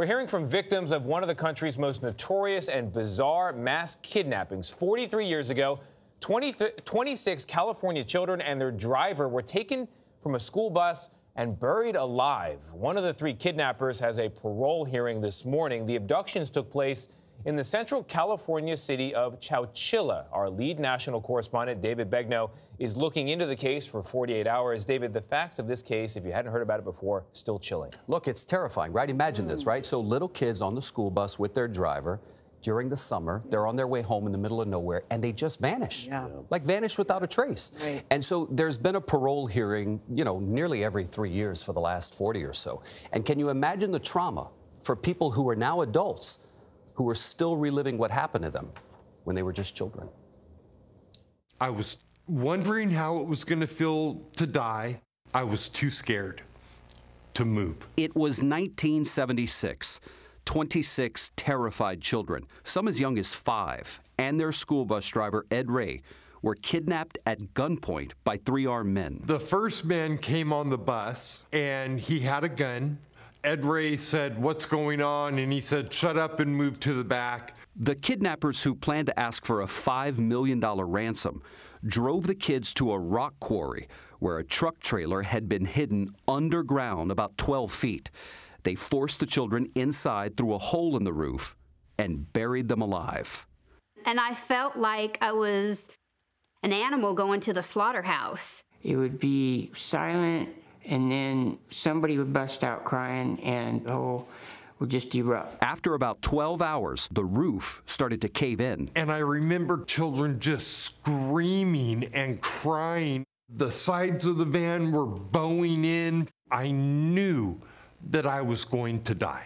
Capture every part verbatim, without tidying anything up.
We're hearing from victims of one of the country's most notorious and bizarre mass kidnappings. forty-three years ago, twenty-six California children and their driver were taken from a school bus and buried alive. One of the three kidnappers has a parole hearing this morning. The abductions took place in the central California city of Chowchilla. Our lead national correspondent, David Begnaud, is looking into the case for forty-eight hours. David, the facts of this case, if you hadn't heard about it before, still chilling. Look, it's terrifying, right? Imagine this, right? So little kids on the school bus with their driver during the summer, they're on their way home in the middle of nowhere, and they just vanish, yeah. like vanish without a trace. Right. And so there's been a parole hearing, you know, nearly every three years for the last forty or so. And can you imagine the trauma for people who are now adults who are still reliving what happened to them when they were just children? I was wondering how it was going to feel to die. I was too scared to move. It was nineteen seventy-six. twenty-six terrified children, some as young as five, and their school bus driver, Ed Ray, were kidnapped at gunpoint by three armed men. The first man came on the bus, and he had a gun. Ed Ray said, "What's going on?" And he said, "Shut up and move to the back." The kidnappers, who planned to ask for a five million dollar ransom, drove the kids to a rock quarry where a truck trailer had been hidden underground about twelve feet. They forced the children inside through a hole in the roof and buried them alive. And I felt like I was an animal going to the slaughterhouse. It would be silent, and then somebody would bust out crying, and the hole would just erupt. After about twelve hours, the roof started to cave in. And I remember children just screaming and crying. The sides of the van were bowing in. I knew that I was going to die.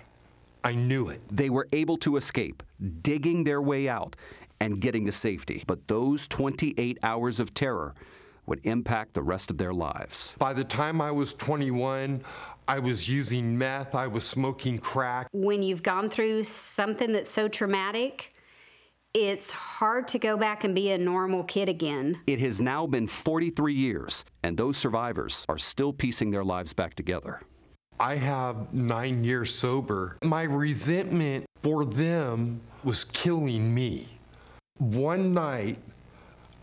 I knew it. They were able to escape, digging their way out and getting to safety. But those twenty-eight hours of terror would impact the rest of their lives. By the time I was twenty-one, I was using meth, I was smoking crack. When you've gone through something that's so traumatic, it's hard to go back and be a normal kid again. It has now been forty-three years, and those survivors are still piecing their lives back together. I have nine years sober. My resentment for them was killing me. One night,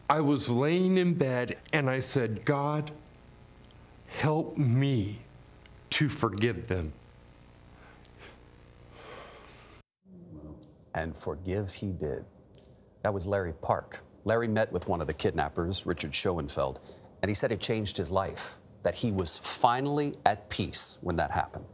I was laying in bed and I said, "God, help me to forgive them." And forgive he did. That was Larry Park. Larry met with one of the kidnappers, Richard Schoenfeld, and he said it changed his life, that he was finally at peace when that happened.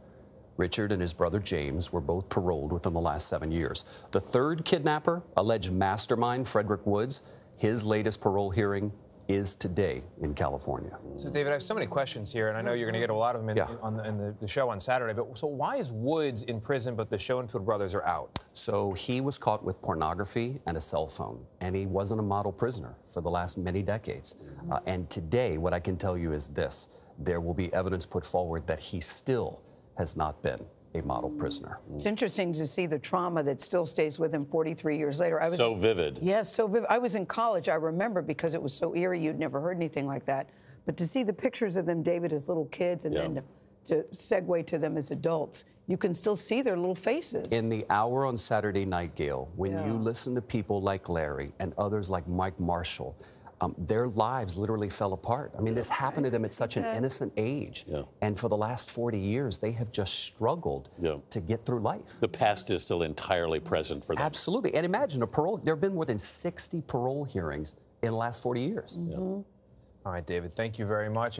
Richard and his brother James were both paroled within the last seven years. The third kidnapper, alleged mastermind Frederick Woods, his latest parole hearing is today in California. So, David, I have so many questions here, and I know you're going to get a lot of them in, yeah. on the, in the, the show on Saturday, but so why is Woods in prison but the Schoenfeld brothers are out? So he was caught with pornography and a cell phone, and he wasn't a model prisoner for the last many decades. Mm-hmm. uh, and today, what I can tell you is this. There will be evidence put forward that he still has not been a model prisoner. It's interesting to see the trauma that still stays with him forty-three years later. I was so vivid. Yes, so vivid. I was in college, I remember, because it was so eerie, you'd never heard anything like that. But to see the pictures of them, David, as little kids, and yeah. then to, to segue to them as adults, you can still see their little faces. In the hour on Saturday night, Gail, when yeah. you listen to people like Larry and others like Mike Marshall, Um, their lives literally fell apart. I mean, this happened to them at such an innocent age. Yeah. And for the last forty years, they have just struggled yeah. to get through life. The past is still entirely present for them. Absolutely. And imagine a parole, there have been more than sixty parole hearings in the last forty years. Mm-hmm. Yeah. All right, David, thank you very much.